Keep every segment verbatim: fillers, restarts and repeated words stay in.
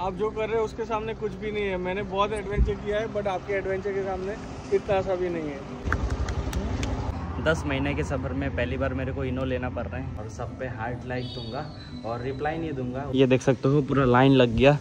आप जो कर रहे हो उसके सामने कुछ भी नहीं है। मैंने बहुत एडवेंचर किया है बट आपके एडवेंचर के सामने इतना सा भी नहीं है। दस महीने के सफ़र में पहली बार मेरे को इनो लेना पड़ रहा है और सब पे हार्ट लाइक दूंगा और रिप्लाई नहीं दूंगा। ये देख सकते हो पूरा लाइन लग गया।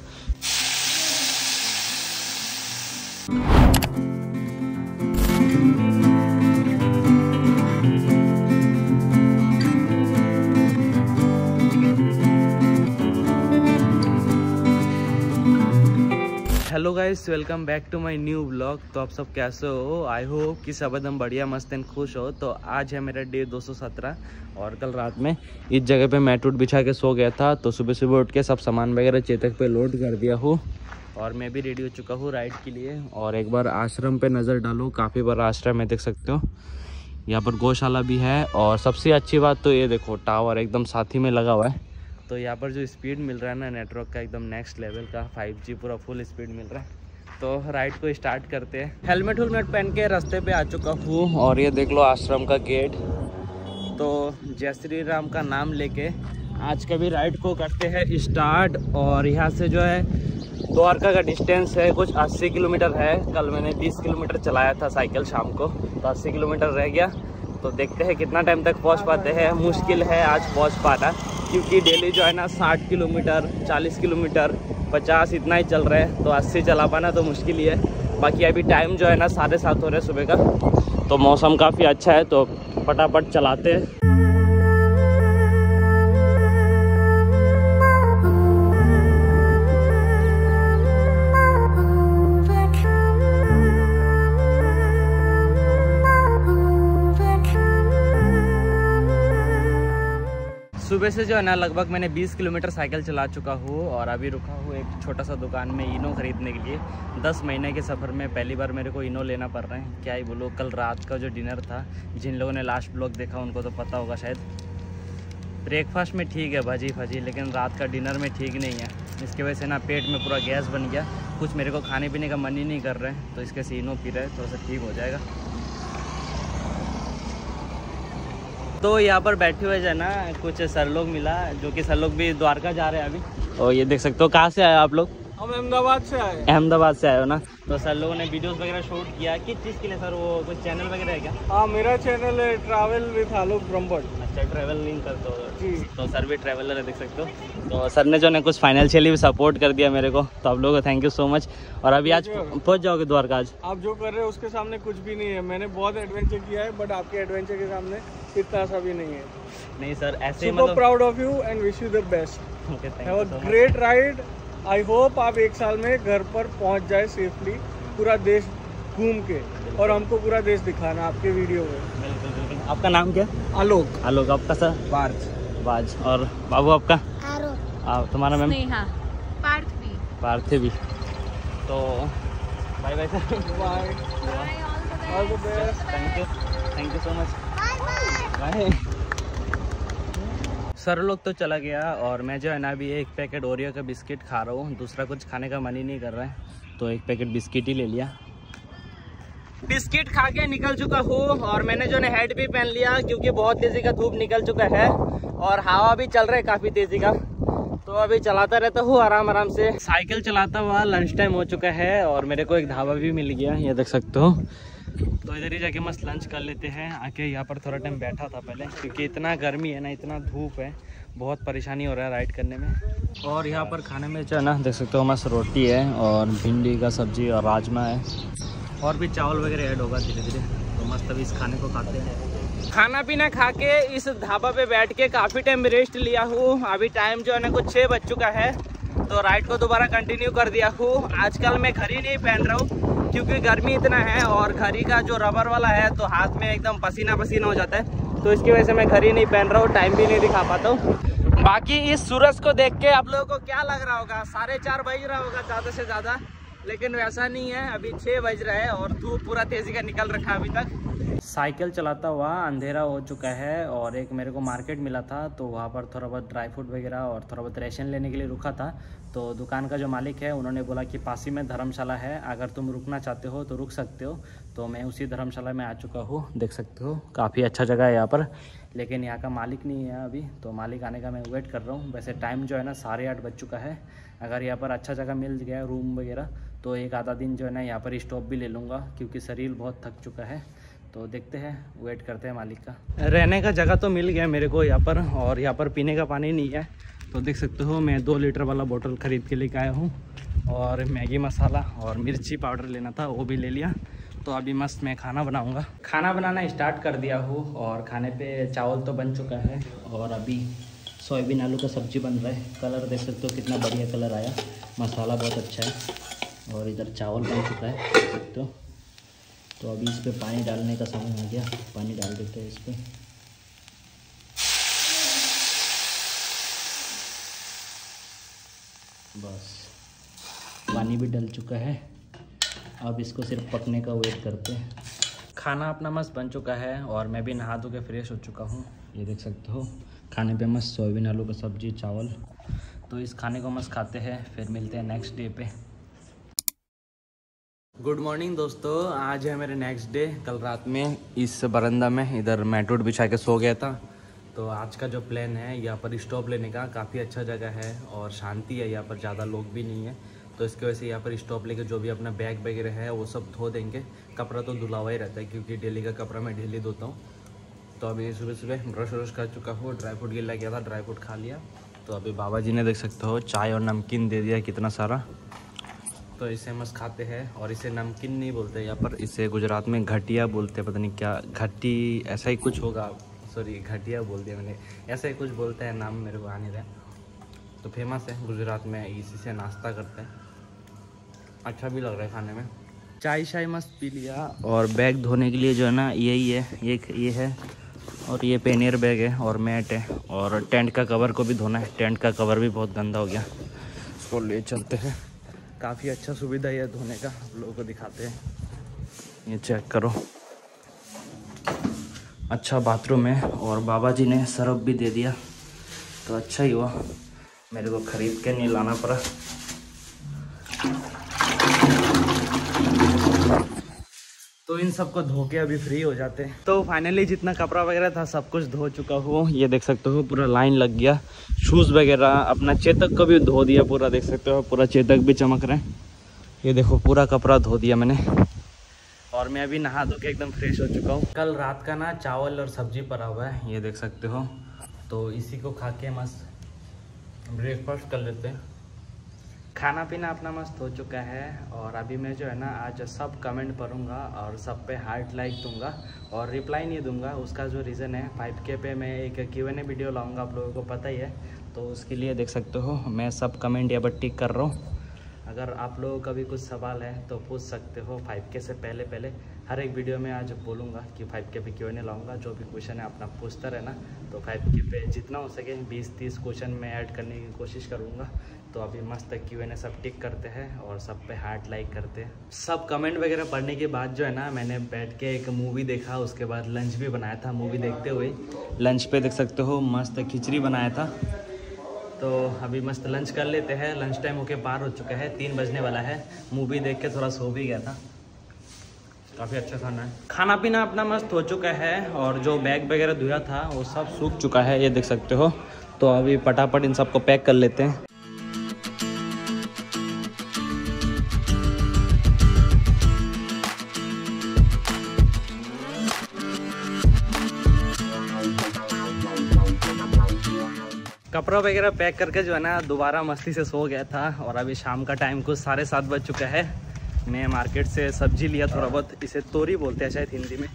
Hello guys, welcome back to my new vlog. तो आप सब कैसे हो? आई होप कि सब एकदम बढ़िया, मस्त एंड खुश हो। तो आज है मेरा डे दो सौ सत्रह और कल रात में इस जगह पे मैट उट बिछा के सो गया था। तो सुबह सुबह उठ के सब सामान वगैरह चेतक पे लोड कर दिया हूँ और मैं भी रेडी हो चुका हूँ राइड के लिए। और एक बार आश्रम पे नज़र डालो, काफ़ी बड़ा आश्रम है, देख सकते हो। यहाँ पर गौशाला भी है और सबसे अच्छी बात तो ये देखो टावर एकदम साथ ही में लगा हुआ है। तो यहाँ पर जो स्पीड मिल रहा है ना नेटवर्क का, एकदम नेक्स्ट लेवल का फाइव जी पूरा फुल स्पीड मिल रहा है। तो राइड को स्टार्ट करते हैं। हेलमेट हेलमेट पहन के रास्ते पे आ चुका हूँ और ये देख लो आश्रम का गेट। तो जय श्री राम का नाम लेके आज का भी राइड को करते हैं स्टार्ट। और यहाँ से जो है द्वारका का डिस्टेंस है कुछ अस्सी किलोमीटर है। कल मैंने बीस किलोमीटर चलाया था साइकिल शाम को, तो अस्सी किलोमीटर रह गया। तो देखते हैं कितना टाइम तक पहुँच पाते हैं। मुश्किल है आज पहुँच पाना, क्योंकि डेली जो है ना साठ किलोमीटर, चालीस किलोमीटर, पचास इतना ही चल रहा है। तो अस्सी चला पाना तो मुश्किल ही है। बाकी अभी टाइम जो है ना साढ़े सात हो रहा है सुबह का। तो मौसम काफ़ी अच्छा है तो फटाफट चलाते हैं। सुबह से जो है ना लगभग मैंने बीस किलोमीटर साइकिल चला चुका हूँ और अभी रुका हूँ एक छोटा सा दुकान में इनो ख़रीदने के लिए। दस महीने के सफ़र में पहली बार मेरे को इनो लेना पड़ रहा है। क्या ही बोलो, कल रात का जो डिनर था, जिन लोगों ने लास्ट ब्लॉग देखा उनको तो पता होगा शायद। ब्रेकफास्ट में ठीक है भाजी भाजी, लेकिन रात का डिनर में ठीक नहीं है। इसकी वजह से ना पेट में पूरा गैस बन गया, कुछ मेरे को खाने पीने का मन ही नहीं कर रहा है। तो इसके से इनो पी रहे हैं, थोड़ा सा ठीक हो जाएगा। तो यहाँ पर बैठे हुए जो है ना कुछ सर लोग मिला, जो कि सर लोग भी द्वारका जा रहे हैं अभी। और ये देख सकते हो। कहाँ से आए आप लोग? हम अहमदाबाद से आए। अहमदाबाद से आए हो ना। तो सर लोगों ने वीडियोस वगैरह शूट किया। किस चीज़ के लिए सर? वो कुछ चैनल वगैरह है क्या? हाँ, मेरा चैनल है ट्रैवल विद आलोक ब्रह्मण। अच्छा, ट्रैवलिंग करते हो जी। तो सर भी ट्रैवलर है, देख सकते हो। तो सर ने जो है कुछ फाइनेंशियली भी सपोर्ट कर दिया मेरे को। तो आप लोगों को थैंक यू सो मच। और अभी आज पहुँच जाओगे द्वारका? आज आप जो कर रहे हो उसके सामने कुछ भी नहीं है। मैंने बहुत एडवेंचर किया है बट आपके एडवेंचर के सामने इतना सा भी नहीं है। नहीं सर, ऐसे मतलब proud of you and wish you the best. Okay, thank you. Great ride. I hope आप एक साल में घर पर पहुंच जाए सेफली, पूरा देश घूम के। और हमको पूरा देश दिखाना आपके वीडियो में। बिल्कुल बिल्कुल। आपका नाम क्या? आलोक। आलोक आपका? सर बाज। बाज। और बाबू आपका? आरोप। तुम्हारा मैम? स्नेहा। पार्थवी। पार्थवी। तो bye bye sir. Bye. All the best. Thank you, thank you so much. Bye. Sir लोग तो चला गया और मैं जो है ना अभी एक पैकेट ओरियो का बिस्किट खा रहा हूँ। दूसरा कुछ खाने का मन ही नहीं कर रहा है, तो एक पैकेट बिस्किट ही ले लिया। बिस्किट खा के निकल चुका हूँ और मैंने जो है हेड भी पहन लिया, क्योंकि बहुत तेज़ी का धूप निकल चुका है और हवा भी चल रहा है काफ़ी तेज़ी का। तो अभी चलाता रहता हूँ आराम आराम से साइकिल चलाता हुआ। लंच टाइम हो चुका है और मेरे को एक ढाबा भी मिल गया, ये देख सकते हो। तो इधर ही जाके मस्त लंच कर लेते हैं। आके यहाँ पर थोड़ा टाइम बैठा था पहले, क्योंकि इतना गर्मी है ना, इतना धूप है, बहुत परेशानी हो रहा है राइड करने में। और यहाँ पर खाने में जो है ना देख सकते हो मस्त रोटी है और भिंडी का सब्जी और राजमा है और भी चावल वगैरह ऐड होगा धीरे धीरे। तो मस्त अभी इस खाने को खाते हैं। खाना पीना खा के इस ढाबा पे बैठ के काफ़ी टाइम रेस्ट लिया हूँ। अभी टाइम जो है ना कुछ छः बज चुका है। तो राइड को दोबारा कंटिन्यू कर दिया हूँ। आजकल मैं घड़ी नहीं पहन रहा हूँ क्योंकि गर्मी इतना है और घड़ी का जो रबर वाला है तो हाथ में एकदम पसीना पसीना हो जाता है। तो इसकी वजह से मैं घड़ी नहीं पहन रहा हूँ, टाइम भी नहीं दिखा पाता हूँ। बाकी इस सूरज को देख के आप लोगों को क्या लग रहा होगा, साढ़े चार बज रहा होगा ज़्यादा से ज़्यादा, लेकिन वैसा नहीं है। अभी छः बज रहा है और धूप पूरा तेज़ी का निकल रखा है अभी तक। साइकिल चलाता हुआ अंधेरा हो चुका है और एक मेरे को मार्केट मिला था, तो वहाँ पर थोड़ा बहुत ड्राई फ्रूट वगैरह और थोड़ा बहुत रेशन लेने के लिए रुका था। तो दुकान का जो मालिक है उन्होंने बोला कि पास ही में धर्मशाला है, अगर तुम रुकना चाहते हो तो रुक सकते हो। तो मैं उसी धर्मशाला में आ चुका हूँ, देख सकते हो काफ़ी अच्छा जगह है यहाँ पर, लेकिन यहाँ का मालिक नहीं है अभी, तो मालिक आने का मैं वेट कर रहा हूँ। वैसे टाइम जो है ना साढ़े आठ बज चुका है। अगर यहाँ पर अच्छा जगह मिल गया रूम वगैरह तो एक आधा दिन जो है ना यहाँ पर स्टॉप भी ले लूँगा, क्योंकि शरीर बहुत थक चुका है। तो देखते हैं, वेट करते हैं मालिक का। रहने का जगह तो मिल गया मेरे को यहाँ पर, और यहाँ पर पीने का पानी नहीं है। तो देख सकते हो मैं दो लीटर वाला बोतल ख़रीद के लेके आया हूँ, और मैगी मसाला और मिर्ची पाउडर लेना था वो भी ले लिया। तो अभी मस्त मैं खाना बनाऊँगा। खाना बनाना स्टार्ट कर दिया हूँ, और खाने पे चावल तो बन चुका है और अभी सोयाबीन आलू का सब्ज़ी बन रहा है। कलर देख सकते हो कितना बढ़िया कलर आया, मसाला बहुत अच्छा है। और इधर चावल बन चुका है देख सकते हो। तो अभी इस पर पानी डालने का समय आ गया, पानी डाल देते हैं इस पर। बस पानी भी डल चुका है, अब इसको सिर्फ पकने का वेट करते हैं। खाना अपना मस्त बन चुका है और मैं भी नहा धो के फ्रेश हो चुका हूँ। ये देख सकते हो खाने पे मस्त सोयाबीन आलू का सब्जी चावल। तो इस खाने को मस्त खाते हैं, फिर मिलते हैं नेक्स्ट डे पे। गुड मॉर्निंग दोस्तों, आज है मेरे नेक्स्ट डे। कल रात में इस बरंदा में इधर मैटोट बिछा के सो गया था। तो आज का जो प्लान है यहाँ पर स्टॉप लेने का, काफ़ी अच्छा जगह है और शांति है यहाँ पर, ज़्यादा लोग भी नहीं है। तो इसकी वजह से यहाँ पर स्टॉप लेके जो भी अपना बैग वगैरह है वो सब धो देंगे। कपड़ा तो धुला हुआ ही रहता है, क्योंकि डेली का कपड़ा मैं डेली धोता हूँ। तो अभी सुबह सुबह ब्रश व्रश कर चुका हूँ, ड्राई फ्रूट गिला गया था, ड्राई फ्रूट खा लिया। तो अभी बाबा जी ने देख सकते हो चाय और नमकीन दे दिया कितना सारा। तो इसे मस्त खाते हैं, और इसे नमकीन नहीं बोलते यहाँ पर, इसे गुजरात में घटिया बोलते हैं, पता नहीं क्या घटी ऐसा ही कुछ होगा। सॉरी घटिया बोल दिया मैंने, ऐसा ही कुछ बोलते हैं, नाम मेरे को आ नहीं रहा। तो फेमस है गुजरात में, इसी से नाश्ता करते हैं। अच्छा भी लग रहा है खाने में। चाय शाय मस्त पी लिया, और बैग धोने के लिए जो है ना यही है, ये ये है और ये पेनियर बैग है और मैट है, और टेंट का कवर को भी धोना है। टेंट का कवर भी बहुत गंदा हो गया, उसको ले चलते हैं। काफ़ी अच्छा सुविधा है धोने का, आप लोगों को दिखाते हैं। ये चेक करो, अच्छा बाथरूम है, और बाबा जी ने सरफ भी दे दिया, तो अच्छा ही हुआ, मेरे को खरीद के नहीं लाना पड़ा। तो इन सबको धो के अभी फ्री हो जाते हैं। तो फाइनली जितना कपड़ा वगैरह था सब कुछ धो चुका हूँ। ये देख सकते हो पूरा लाइन लग गया। शूज़ वगैरह अपना चेतक को भी धो दिया पूरा, देख सकते हो पूरा चेतक भी चमक रहा है। ये देखो पूरा कपड़ा धो दिया मैंने, और मैं अभी नहा धो के एकदम फ्रेश हो चुका हूँ। कल रात का ना चावल और सब्जी पड़ा हुआ है, ये देख सकते हो। तो इसी को खा के मस्त ब्रेकफास्ट कर लेते हैं। खाना पीना अपना मस्त हो चुका है, और अभी मैं जो है ना आज सब कमेंट पढ़ूंगा और सब पे हार्ट लाइक दूंगा, और रिप्लाई नहीं दूंगा। उसका जो रीज़न है फाइव के पे मैं एक क्यू एंड ए वीडियो लाऊंगा, आप लोगों को पता ही है। तो उसके लिए देख सकते हो मैं सब कमेंट यहाँ पर टिक कर रहा हूँ। अगर आप लोगों का भी कुछ सवाल है तो पूछ सकते हो। फाइव के से पहले पहले हर एक वीडियो में आज बोलूँगा कि फाइव के पे क्यू एंड ए लाऊँगा, जो भी क्वेश्चन है अपना पूछता रहना। तो फाइव के पे जितना हो सके बीस तीस क्वेश्चन मैं ऐड करने की कोशिश करूँगा। तो अभी मस्त क्यू एंड ए सब टिक करते हैं और सब पे हार्ट लाइक करते हैं। सब कमेंट वगैरह पढ़ने के बाद जो है ना मैंने बैठ के एक मूवी देखा, उसके बाद लंच भी बनाया था। मूवी देखते हुए लंच पे देख सकते हो मस्त खिचड़ी बनाया था। तो अभी मस्त लंच कर लेते हैं। लंच टाइम होके पार हो चुका है, तीन बजने वाला है। मूवी देख के थोड़ा सो भी गया था। काफ़ी अच्छा खाना है। खाना पीना अपना मस्त हो चुका है, और जो बैग वगैरह धुला था वो सब सूख चुका है, ये देख सकते हो। तो अभी फटाफट इन सबको पैक कर लेते हैं। कपड़ा वगैरह पैक करके जो है ना दोबारा मस्ती से सो गया था, और अभी शाम का टाइम कुछ साढ़े सात बज चुका है। मैं मार्केट से सब्जी लिया थोड़ा बहुत, इसे तोरी बोलते हैं शायद हिंदी में,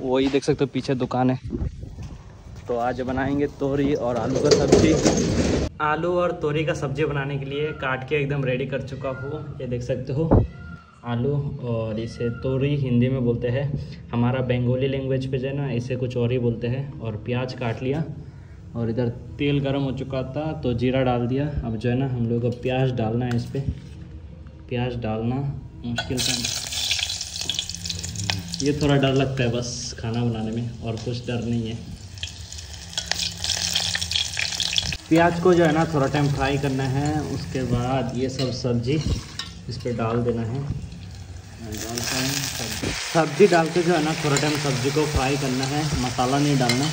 वही देख सकते हो पीछे दुकान है। तो आज बनाएंगे तोरी और आलू का सब्जी। आलू और तोरी का सब्जी बनाने के लिए काट के एकदम रेडी कर चुका हूँ, ये देख सकते हो आलू, और इसे तोरी हिंदी में बोलते हैं। हमारा बंगाली लैंग्वेज पे जो है ना इसे कुछ और ही बोलते हैं। और प्याज काट लिया, और इधर तेल गर्म हो चुका था तो जीरा डाल दिया। अब जो है ना हम लोगों को प्याज डालना है, इस पर प्याज डालना मुश्किल काम, ये थोड़ा डर लगता है बस खाना बनाने में और कुछ डर नहीं है। प्याज को जो है ना थोड़ा टाइम फ्राई करना है, उसके बाद ये सब सब्जी इस पर डाल देना है। सब्जी डाल के जो है ना थोड़ा टाइम सब्जी को फ्राई करना है, मसाला नहीं डालना।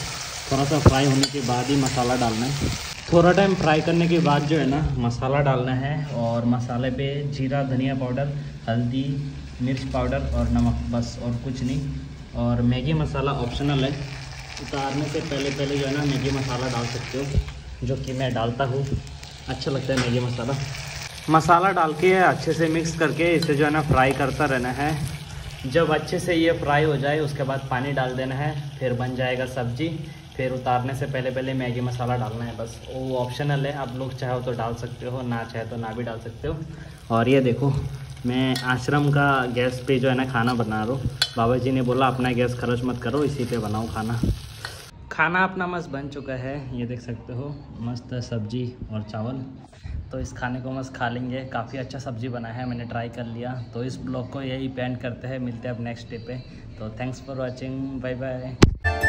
थोड़ा सा फ्राई होने के बाद ही मसाला डालना है। थोड़ा टाइम फ्राई करने के बाद जो है ना मसाला डालना है, और मसाले पे जीरा, धनिया पाउडर, हल्दी, मिर्च पाउडर और नमक, बस और कुछ नहीं। और मैगी मसाला ऑप्शनल है, उतारने से पहले पहले जो है ना मैगी मसाला डाल सकते हो, जो कि मैं डालता हूँ, अच्छा लगता है मैगी मसाला। मसाला डाल के अच्छे से मिक्स करके इसे जो है ना फ्राई करता रहना है। जब अच्छे से ये फ्राई हो जाए उसके बाद पानी डाल देना है, फिर बन जाएगा सब्जी। फिर उतारने से पहले पहले मैगी मसाला डालना है, बस वो ऑप्शनल है, आप लोग चाहो तो डाल सकते हो, ना चाहे तो ना भी डाल सकते हो। और ये देखो मैं आश्रम का गैस पे जो है ना खाना बना रहा हूँ। बाबा जी ने बोला अपना गैस खर्च मत करो, इसी पे बनाओ खाना। खाना अपना मस्त बन चुका है, ये देख सकते हो, मस्त सब्जी और चावल। तो इस खाने को मस्त खा लेंगे। काफ़ी अच्छा सब्जी बना है, मैंने ट्राई कर लिया। तो इस ब्लॉग को यही पेंट करते हैं, मिलते हैं अब नेक्स्ट डे पे। तो thanks for watching, bye bye.